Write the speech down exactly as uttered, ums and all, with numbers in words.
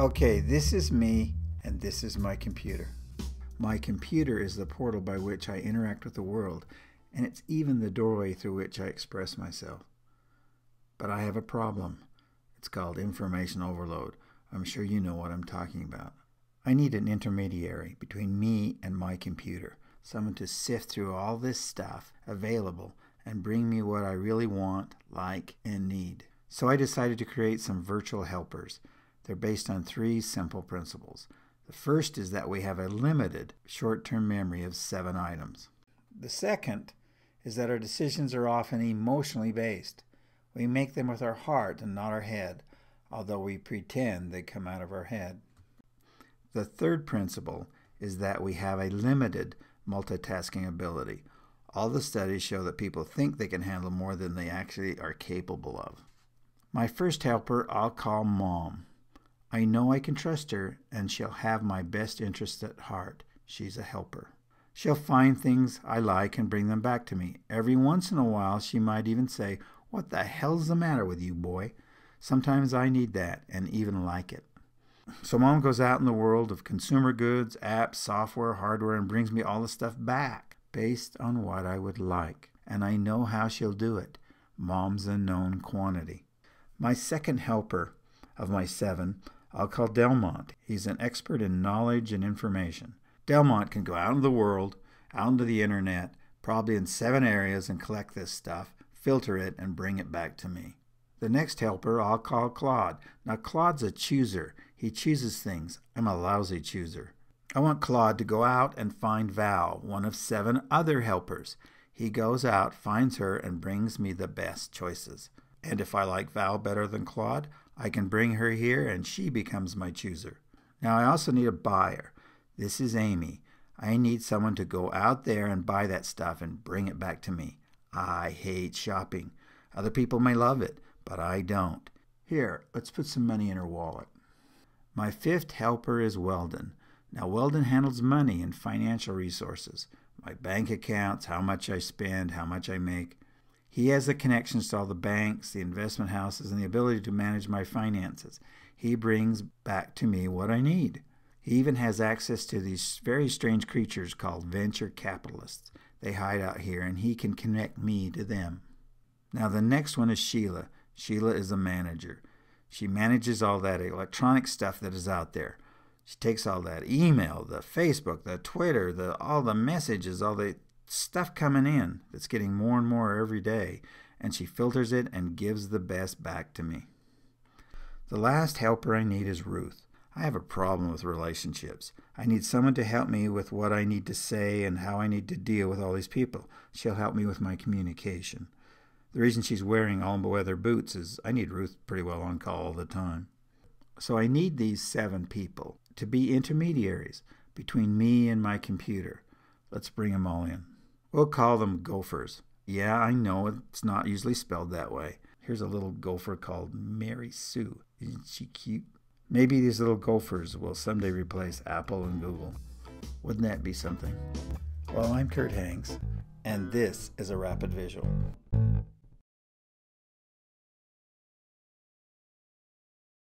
Okay, this is me and this is my computer. My computer is the portal by which I interact with the world, and it's even the doorway through which I express myself. But I have a problem. It's called information overload. I'm sure you know what I'm talking about. I need an intermediary between me and my computer, someone to sift through all this stuff available and bring me what I really want, like, and need. So I decided to create some virtual helpers. They're based on three simple principles. The first is that we have a limited short-term memory of seven items. The second is that our decisions are often emotionally based. We make them with our heart and not our head, although we pretend they come out of our head. The third principle is that we have a limited multitasking ability. All the studies show that people think they can handle more than they actually are capable of. My first helper I'll call Mom. I know I can trust her, and she'll have my best interests at heart. She's a helper. She'll find things I like and bring them back to me. Every once in a while she might even say, "What the hell's the matter with you, boy?" Sometimes I need that and even like it. So Mom goes out in the world of consumer goods, apps, software, hardware, and brings me all the stuff back based on what I would like. And I know how she'll do it. Mom's a known quantity. My second helper of my seven, I'll call Delmont. He's an expert in knowledge and information. Delmont can go out into the world, out into the internet, probably in seven areas, and collect this stuff, filter it, and bring it back to me. The next helper I'll call Claude. Now Claude's a chooser. He chooses things. I'm a lousy chooser. I want Claude to go out and find Val, one of seven other helpers. He goes out, finds her, and brings me the best choices. And if I like Val better than Claude, I can bring her here and she becomes my chooser. Now I also need a buyer. This is Amy. I need someone to go out there and buy that stuff and bring it back to me. I hate shopping. Other people may love it, but I don't. Here, let's put some money in her wallet. My fifth helper is Weldon. Now Weldon handles money and financial resources. My bank accounts, how much I spend, how much I make. He has the connections to all the banks, the investment houses, and the ability to manage my finances. He brings back to me what I need. He even has access to these very strange creatures called venture capitalists. They hide out here, and he can connect me to them. Now the next one is Sheila. Sheila is a manager. She manages all that electronic stuff that is out there. She takes all that email, the Facebook, the Twitter, the all the messages, all the stuff coming in that's getting more and more every day, and she filters it and gives the best back to me. The last helper I need is Ruth. I have a problem with relationships. I need someone to help me with what I need to say and how I need to deal with all these people. She'll help me with my communication. The reason she's wearing all-weather boots is I need Ruth pretty well on call all the time. So I need these seven people to be intermediaries between me and my computer. Let's bring them all in. We'll call them gophers. Yeah, I know it's not usually spelled that way. Here's a little gopher called Mary Sue. Isn't she cute? Maybe these little gophers will someday replace Apple and Google. Wouldn't that be something? Well, I'm Kurt Hanks, and this is a Rapid Visual.